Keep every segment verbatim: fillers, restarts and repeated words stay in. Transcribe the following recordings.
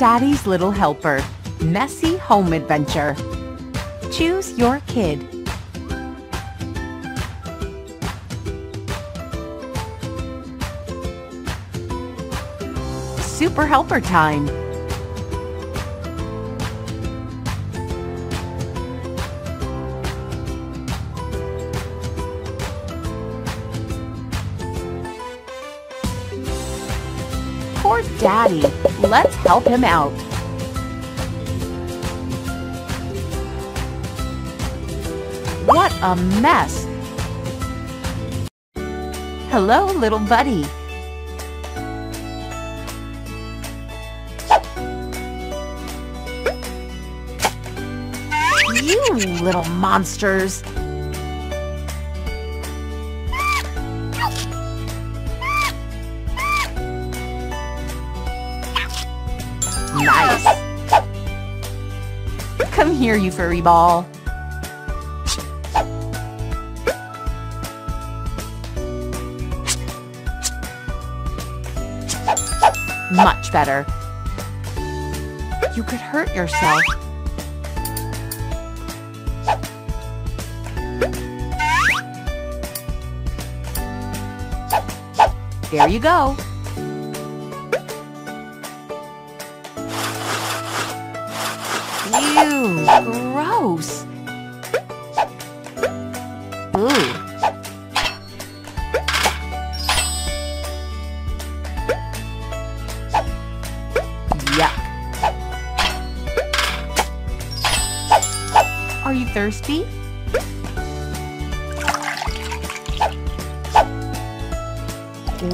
Daddy's Little Helper Messy Home Adventure. Choose your kid. Super Helper Time. Poor Daddy. Let's help him out. What a mess! Hello, little buddy. You little monsters! Nice! Come here, you furry ball. Much better. You could hurt yourself. There you go. Ew, gross. Ooh. Are you thirsty?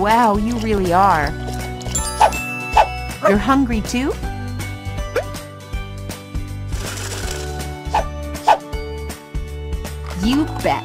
Wow, you really are. You're hungry too? You bet.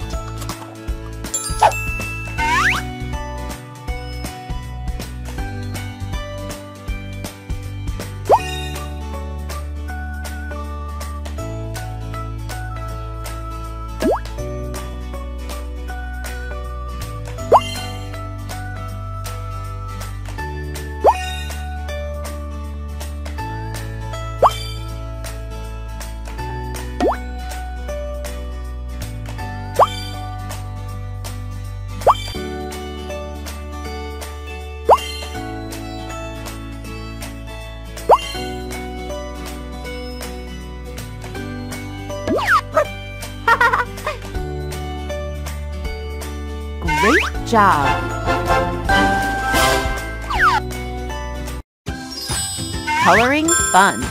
Great job! Coloring fun!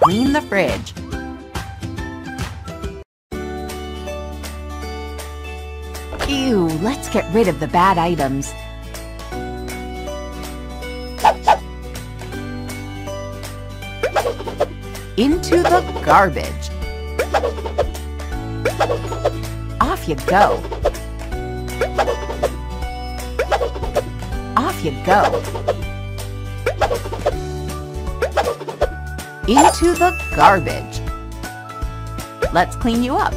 Clean the fridge. Ew, let's get rid of the bad items. Into the garbage. Off you go. Off you go. Into the garbage. Let's clean you up.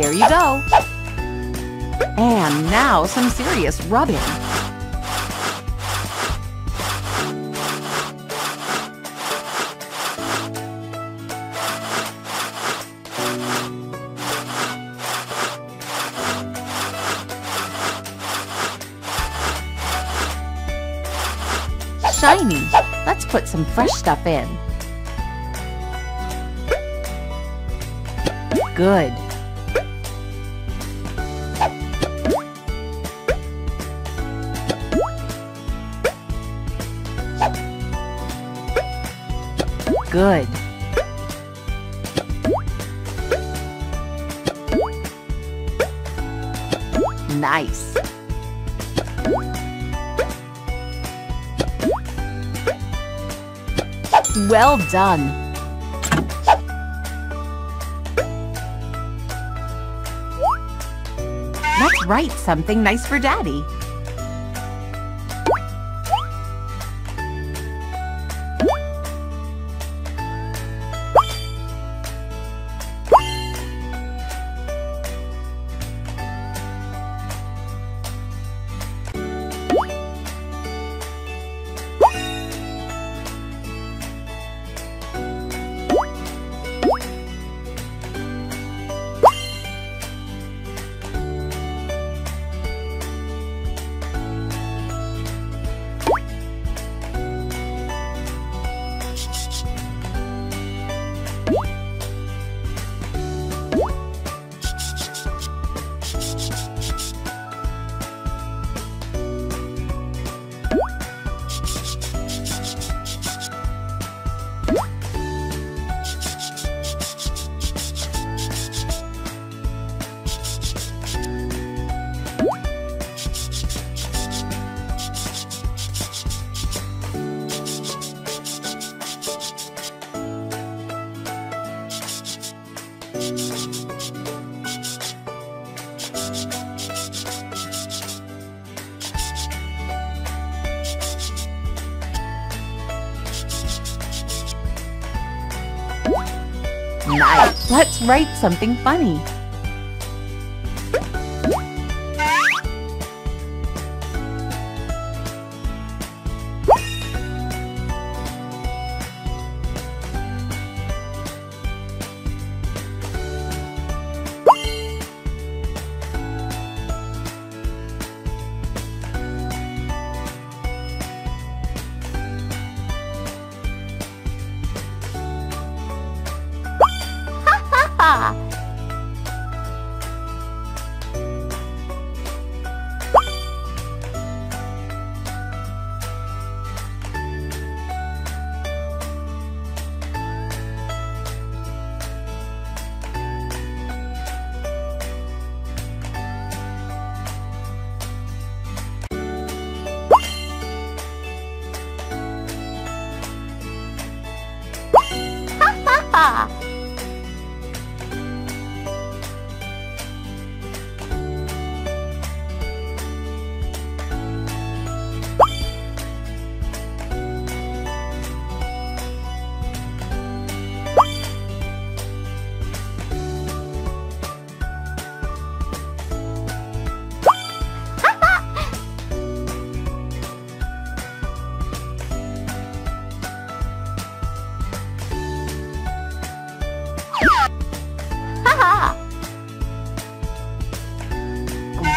There you go. And now some serious rubbing. Shiny. Let's put some fresh stuff in. Good. Good. Nice. Well done. Let's write something nice for Daddy. Nice. Let's write something funny.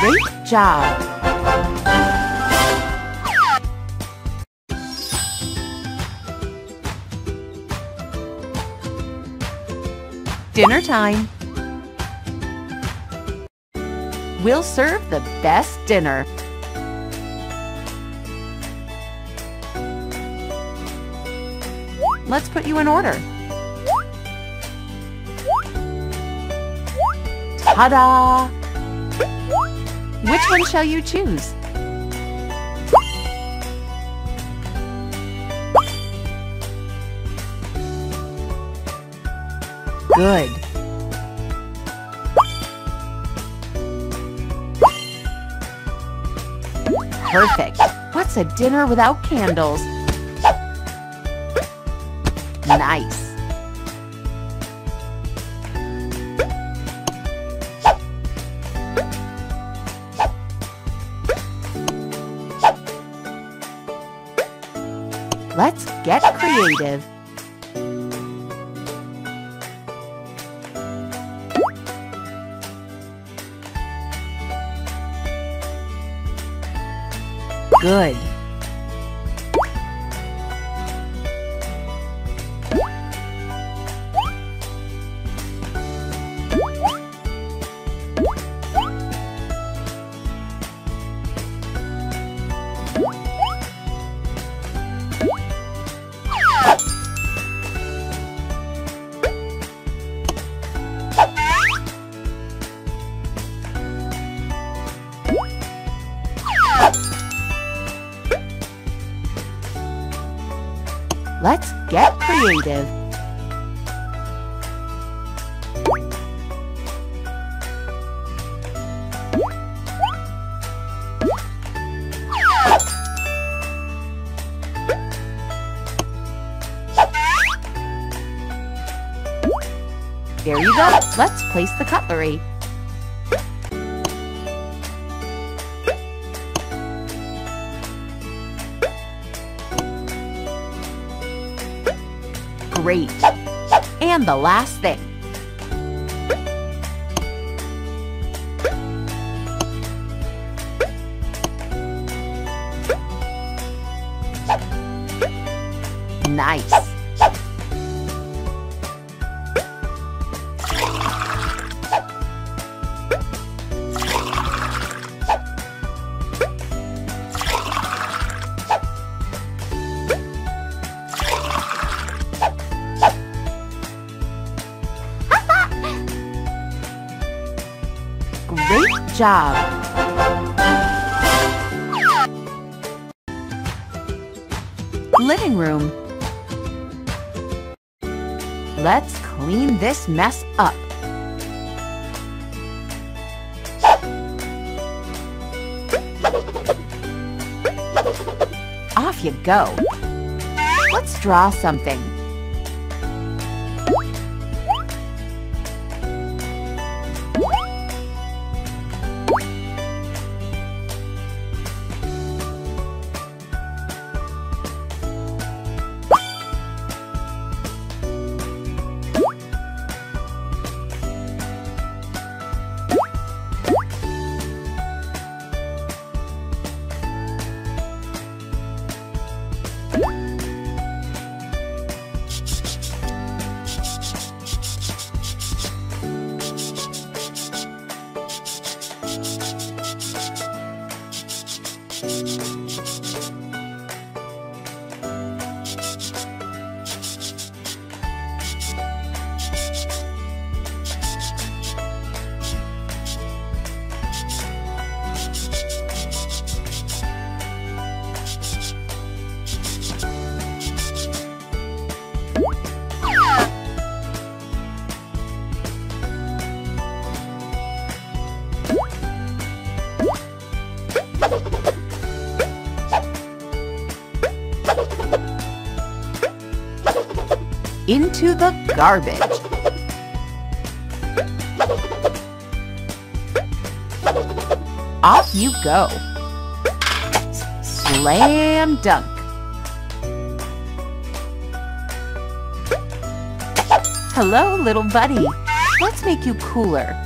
Great job! Dinner time! We'll serve the best dinner. Let's put you in order. Ta-da! Which one shall you choose? Good. Perfect. What's a dinner without candles? Nice. Let's get creative. Good. Let's get creative. There you go. Let's place the cutlery. Great. And the last thing. Nice. Great job! Living room. Let's clean this mess up. Off you go. Let's draw something. Into the garbage. Off you go. Slam dunk. Hello, little buddy. Let's make you cooler.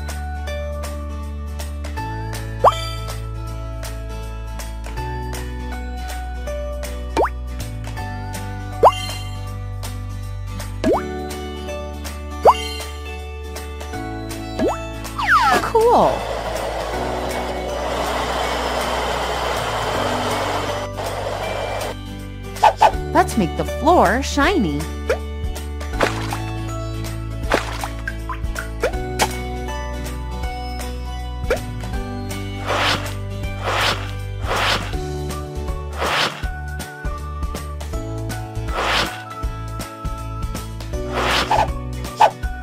Cool. Let's make the floor shiny.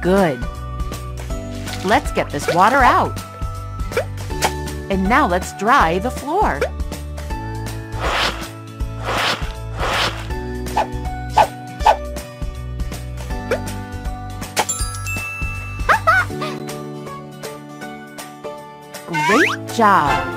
Good. Let's get this water out. And now let's dry the floor. Great job!